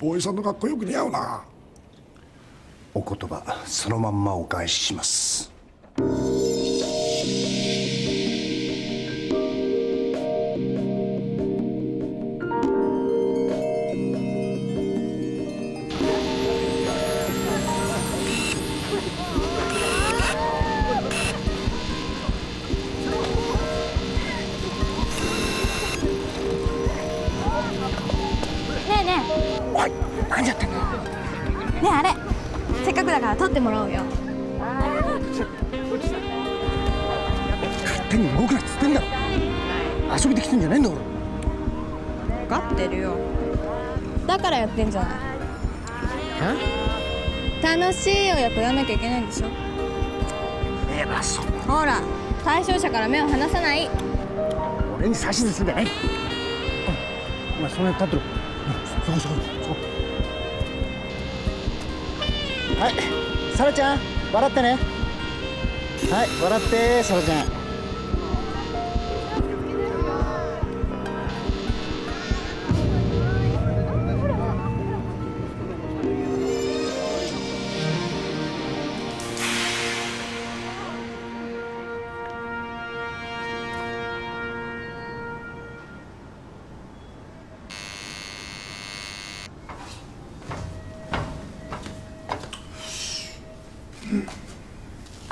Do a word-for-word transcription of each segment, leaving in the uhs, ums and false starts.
ボーイさんの格好よく似合うな。お言葉そのまんまお返しします。取ってもらおうよ。勝手に動くなっつってんだろ。遊びできてんじゃねえんだ。俺分かってるよ。だからやってんじゃない。楽しいよ。やっぱやらなきゃいけないんでしょ。偉そう。ほら対象者から目を離さない。俺に指図すんじゃない。お前その辺立ってろ。そこそこそこ。はい、サラちゃん、笑ってね。はい、笑って、サラちゃん。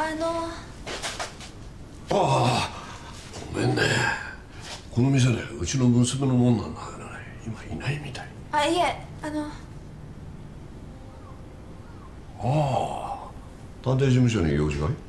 あのああ、ごめんね。この店ね、うちの娘のもんなんだけどね、今いないみたい。あ、いえ、あのああ、探偵事務所に用事がい？